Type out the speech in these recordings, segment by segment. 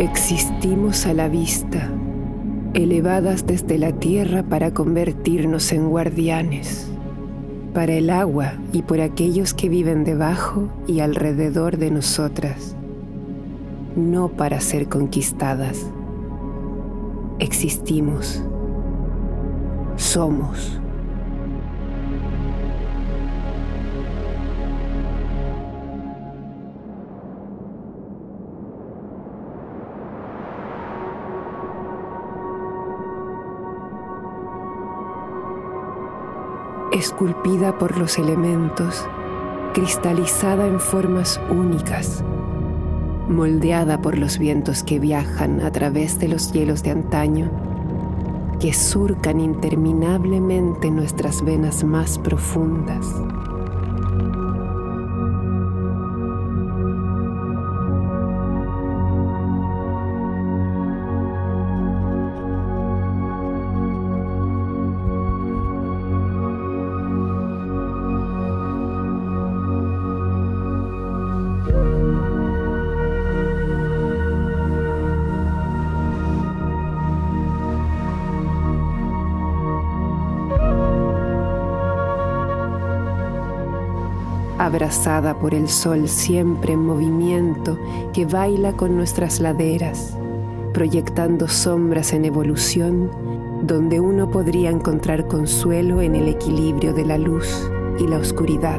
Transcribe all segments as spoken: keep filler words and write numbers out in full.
Existimos a la vista, elevadas desde la tierra para convertirnos en guardianes, para el agua y por aquellos que viven debajo y alrededor de nosotras, no para ser conquistadas. Existimos. Somos. Esculpida por los elementos, cristalizada en formas únicas, moldeada por los vientos que viajan a través de los hielos de antaño, que surcan interminablemente nuestras venas más profundas. Abrazada por el sol siempre en movimiento que baila con nuestras laderas, proyectando sombras en evolución, donde uno podría encontrar consuelo en el equilibrio de la luz y la oscuridad.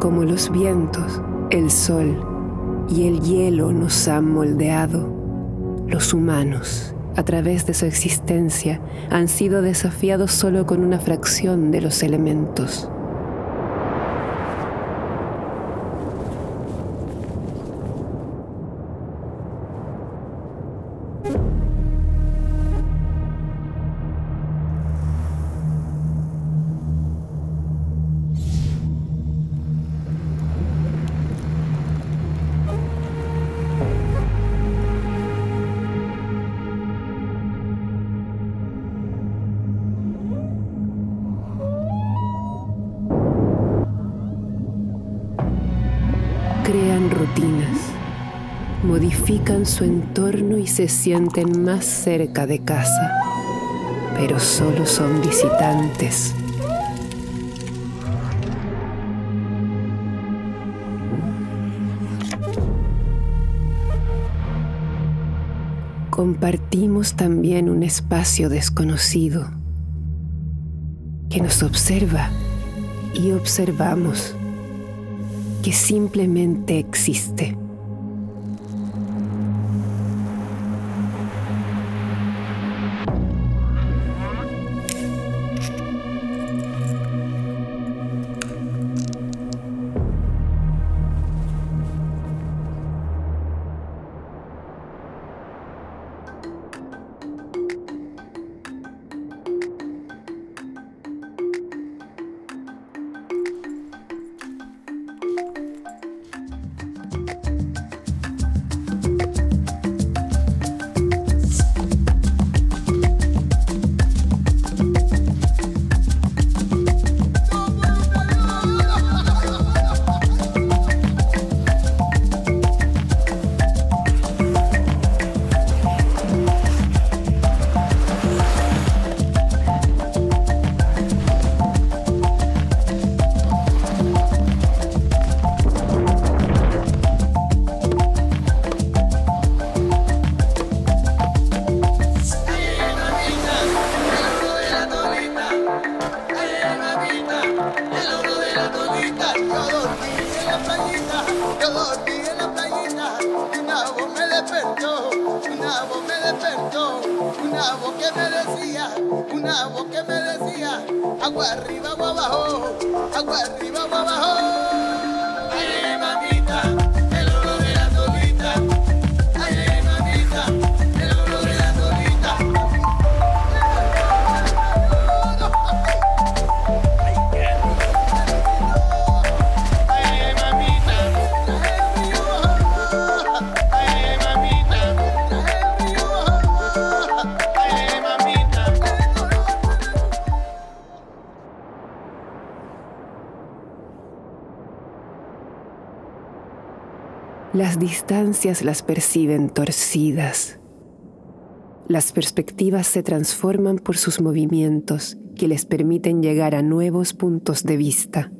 Como los vientos, el sol y el hielo nos han moldeado, los humanos, a través de su existencia, han sido desafiados solo con una fracción de los elementos. Crean rutinas, modifican su entorno y se sienten más cerca de casa, pero solo son visitantes. Compartimos también un espacio desconocido que nos observa y observamos, que simplemente existe. Una voz que me decía, una voz que me decía, agua arriba, agua abajo, agua arriba, agua abajo. Las distancias las perciben torcidas. Las perspectivas se transforman por sus movimientos que les permiten llegar a nuevos puntos de vista.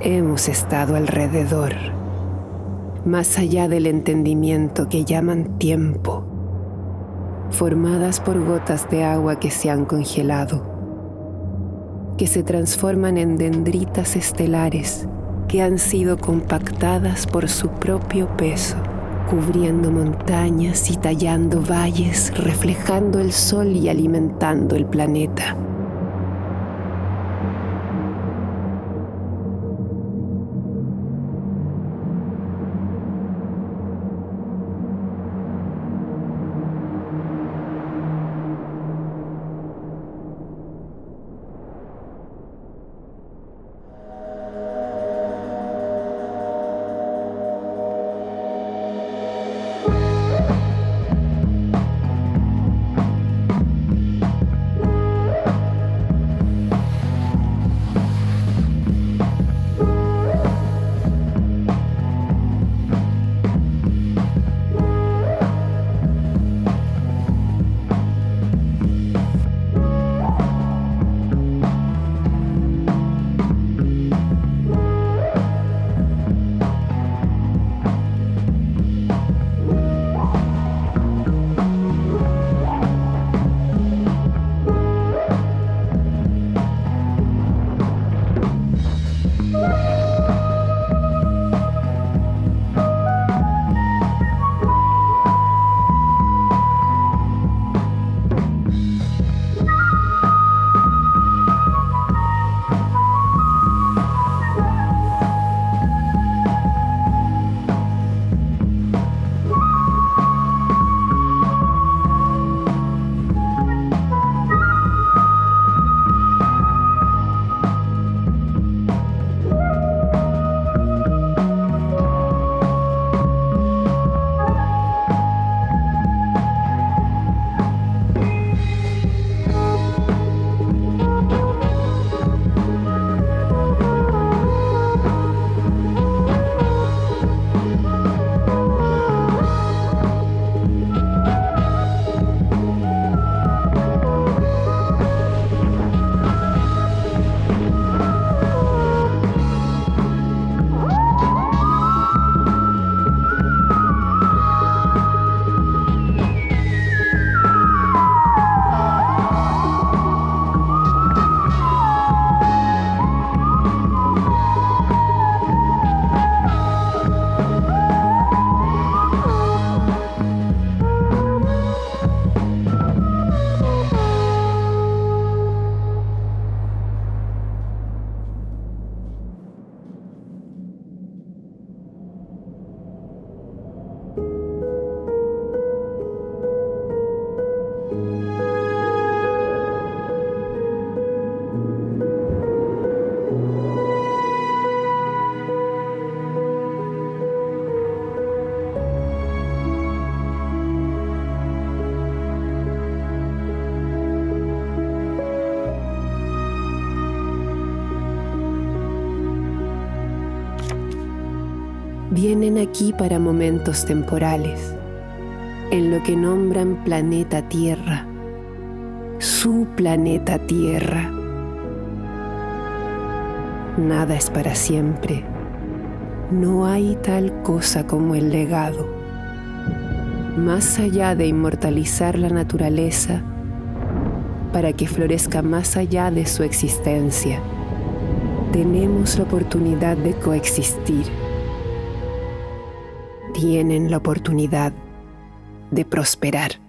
Hemos estado alrededor, más allá del entendimiento que llaman tiempo, formadas por gotas de agua que se han congelado, que se transforman en dendritas estelares que han sido compactadas por su propio peso, cubriendo montañas y tallando valles, reflejando el sol y alimentando el planeta. vienen aquí para momentos temporales, en lo que nombran planeta Tierra, su planeta Tierra. Nada es para siempre. No hay tal cosa como el legado. Más allá de inmortalizar la naturaleza, para que florezca más allá de su existencia, tenemos la oportunidad de coexistir. Tienen la oportunidad de prosperar.